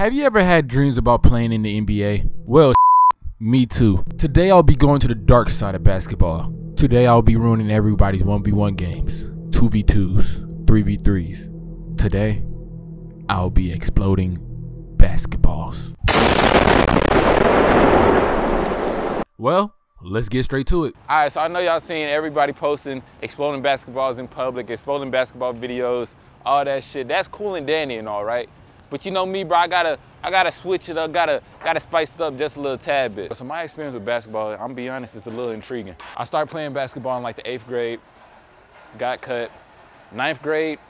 Have you ever had dreams about playing in the NBA? Well, me too. Today I'll be going to the dark side of basketball. Today I'll be ruining everybody's 1v1 games, 2v2s, 3v3s. Today, I'll be exploding basketballs. Well, let's get straight to it. All right, so I know y'all seen everybody posting exploding basketballs in public, exploding basketball videos, all that shit. That's cool and dandy and all, right? But you know me, bro, I gotta switch it up, gotta spice it up just a little tad bit. So my experience with basketball, I'm gonna be honest, it's a little intriguing. I started playing basketball in like the 8th grade, got cut. 9th grade,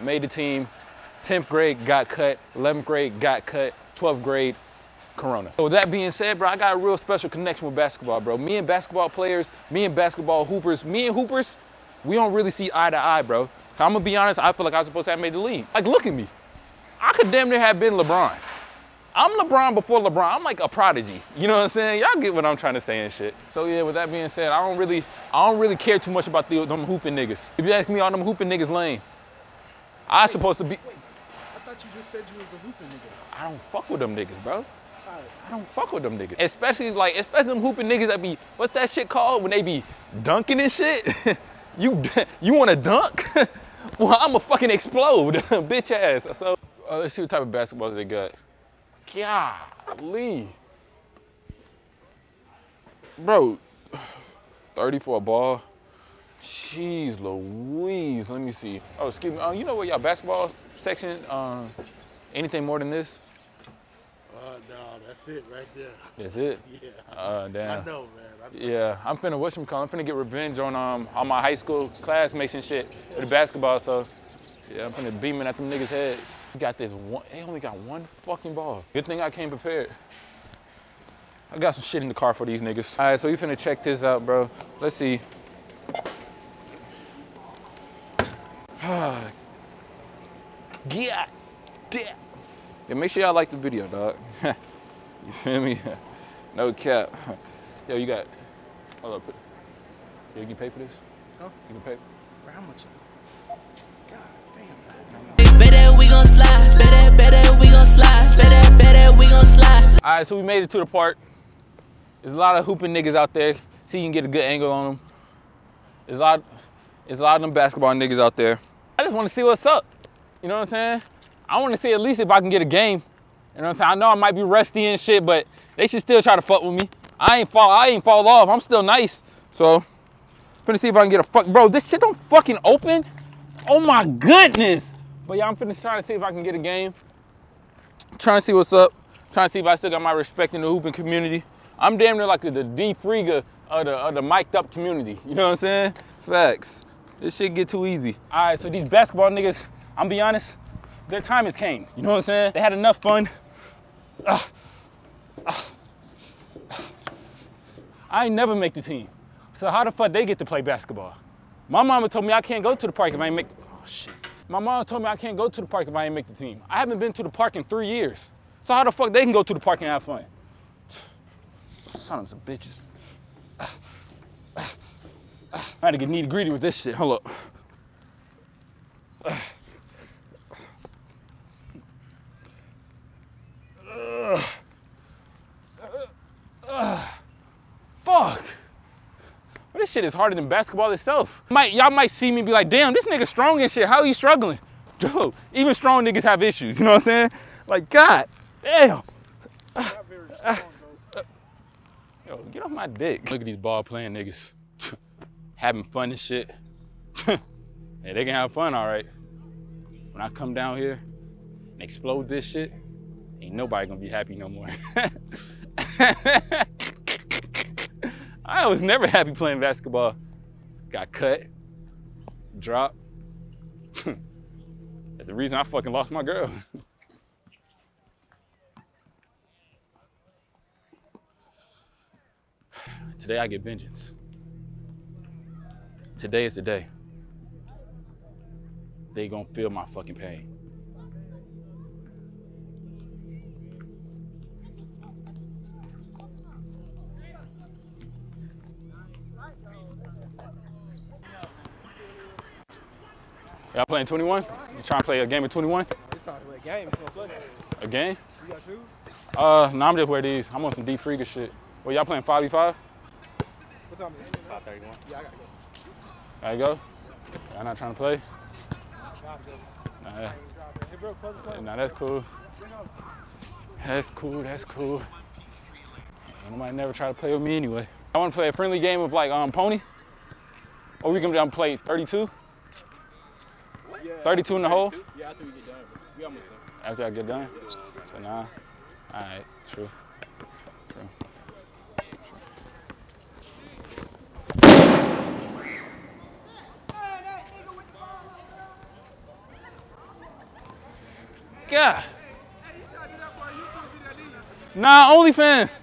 made the team. 10th grade, got cut. 11th grade, got cut. 12th grade, Corona. So with that being said, bro, I got a real special connection with basketball, bro. Me and basketball players, me and basketball hoopers, we don't really see eye to eye, bro. I'm gonna be honest, I feel like I was supposed to have made the league. Like, look at me. I could damn near have been LeBron. I'm LeBron before LeBron. I'm like a prodigy. You know what I'm saying? Y'all get what I'm trying to say and shit. So yeah, with that being said, I don't really care too much about them hooping niggas. If you ask me, all them hooping niggas lame. Wait, I thought you just said you was a hooping nigga. I don't fuck with them niggas, bro. I don't fuck with them niggas. Especially them hooping niggas that be, what's that shit called? When they be dunking and shit? you wanna dunk? Well, I'ma fucking explode, bitch ass. So, let's see what type of basketballs they got. Golly. Bro, 30 for a ball. Jeez Louise, let me see. Oh, excuse me, you know what y'all basketball section, anything more than this? No, that's it right there. That's it? Yeah. Damn. I know, man. I know. Yeah, I'm finna get revenge on my high school classmates and shit with the basketball stuff. Yeah, I'm finna beaming at them niggas' heads. They only got one fucking ball. Good thing I came prepared. I got some shit in the car for these niggas. All right, so you finna check this out, bro. Let's see. God damn. Yeah, make sure y'all like the video, dog. You feel me? No cap. Yo, you got, hold up. Yo, you can pay for this? Huh? You can pay? For how much? God damn. Better we gon' slide. Better we gon' slide. Better we gon' slide. All right, so we made it to the park. There's a lot of hooping niggas out there. See, you can get a good angle on them. There's a lot of them basketball niggas out there. I just want to see what's up. You know what I'm saying? I want to see at least if I can get a game. You know what I'm saying? I know I might be rusty and shit, but they should still try to fuck with me. I ain't fall off. I'm still nice. So, finna see if I can get a fuck. Bro, this shit don't fucking open. Oh my goodness. But yeah, I'm finna try to see if I can get a game. I'm trying to see what's up. I'm trying to see if I still got my respect in the hooping community. I'm damn near like the D-Friga of the mic'd up community. You know what I'm saying? Facts. This shit get too easy. All right, so these basketball niggas, I'm be honest, their time has came. You know what I'm saying? They had enough fun. I ain't never make the team. So how the fuck they get to play basketball? My mama told me I can't go to the park if I ain't make the team. Oh, shit. My mama told me I can't go to the park if I ain't make the team. I haven't been to the park in 3 years. So how the fuck they can go to the park and have fun? Sons of bitches. I had to get nitty gritty with this shit. Hold up. Fuck. Well, this shit is harder than basketball itself. Y'all might see me and be like, damn, this nigga strong and shit. How are you struggling? Dude, even strong niggas have issues. You know what I'm saying? Like, God damn. Yo, get off my dick. Look at these ball playing niggas. Having fun and shit. Hey, they can have fun, all right. When I come down here and explode this shit, ain't nobody gonna be happy no more. I was never happy playing basketball. Got cut, dropped. That's the reason I fucking lost my girl. Today I get vengeance. Today is the day. They gonna feel my fucking pain. Y'all playing 21? You trying to play a game of 21? It's probably a game. Again? You got shoes? No, I'm just wear these. I'm on some D-Friga shit. Well, y'all playing 5v5? What time is it? 5:31. Yeah, I gotta go. Gotta go? Y'all not trying to play? Nah. Nah, that's cool. That's cool, that's cool. Nobody never try to play with me anyway. I wanna play a friendly game of like Pony. Or we can play 32. 32 in the hole? Yeah, after we get done. We almost done. After I get done? So nah. Alright, true. Yeah. Nah, OnlyFans.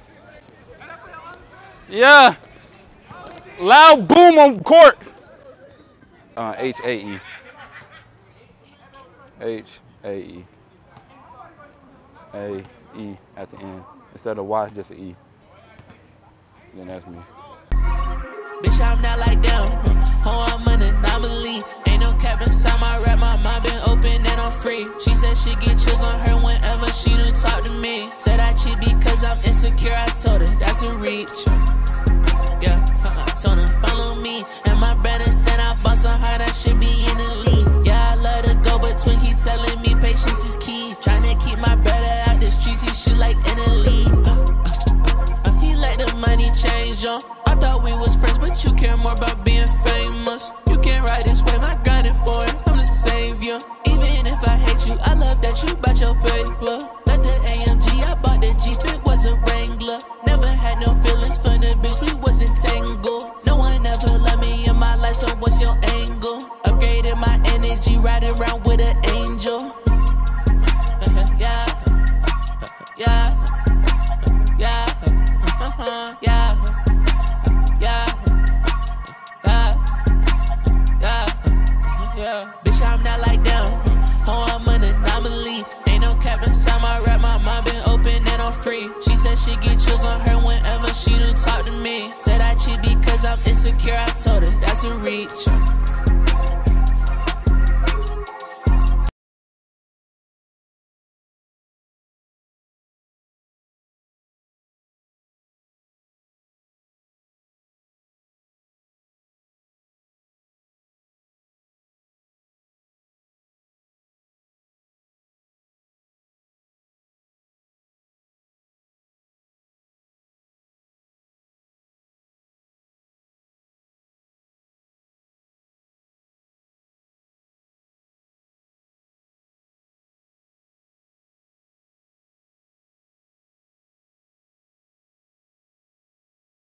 Yeah. Loud boom on court. H-A-E. H-A-E. A-E at the end. Instead of Y, just an E. Then that's me. Bitch, I'm not like them. Oh, I'm an anomaly. Ain't no cap inside my rap. My mind been open and I'm free. She said she get chills on her whenever she do talk to me. Said I cheat because I'm insecure. I told her that's a reach. Yeah, told her follow me. And my brother said I bought so hard I should be in the league. Yeah, I love to go, but Twin keep telling me patience is key. Trying to keep my brother out the streets. He shoot like in the league. He let the money change on. I thought we was friends, but you care more about being famous. You can't ride this wave, I grinded for it, I'm the savior. Even if I hate you, I love that you bought your paper. Not the AMG, I bought the Jeep, it was a Wrangler. Never had no feelings for the bitch, we wasn't tangled. No one ever loved me in my life, so what's your angle? Upgraded my energy, riding around with an angel. Yeah, yeah, yeah, yeah. Bitch, I'm not like them. Oh, I'm an anomaly. Ain't no cap inside my rap. My mind been open and I'm free. She said she get chills on her.